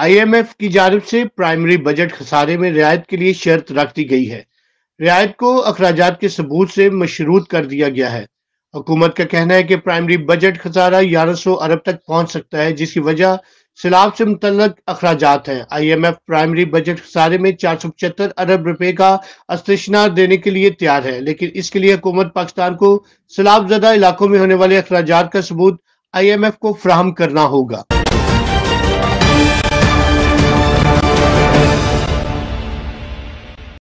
IMF की जानिब से प्राइमरी बजट खसारे में रियायत के लिए शर्त रख दी गई है। रियायत को अखराजात के सबूत से मशरूत कर दिया गया है। हुकूमत का कहना है कि प्राइमरी बजट खसारा 1100 अरब तक पहुंच सकता है, जिसकी वजह सैलाब से मुतल्लिक अखराजात हैं। आईएमएफ प्राइमरी बजट खसारे में 475 अरब रुपए का इस्तिशना देने के लिए तैयार है, लेकिन इसके लिए हुकूमत पाकिस्तान को सैलाब ज़दा इलाकों में होने वाले अखराजात का सबूत आईएमएफ को फ्राहम करना होगा।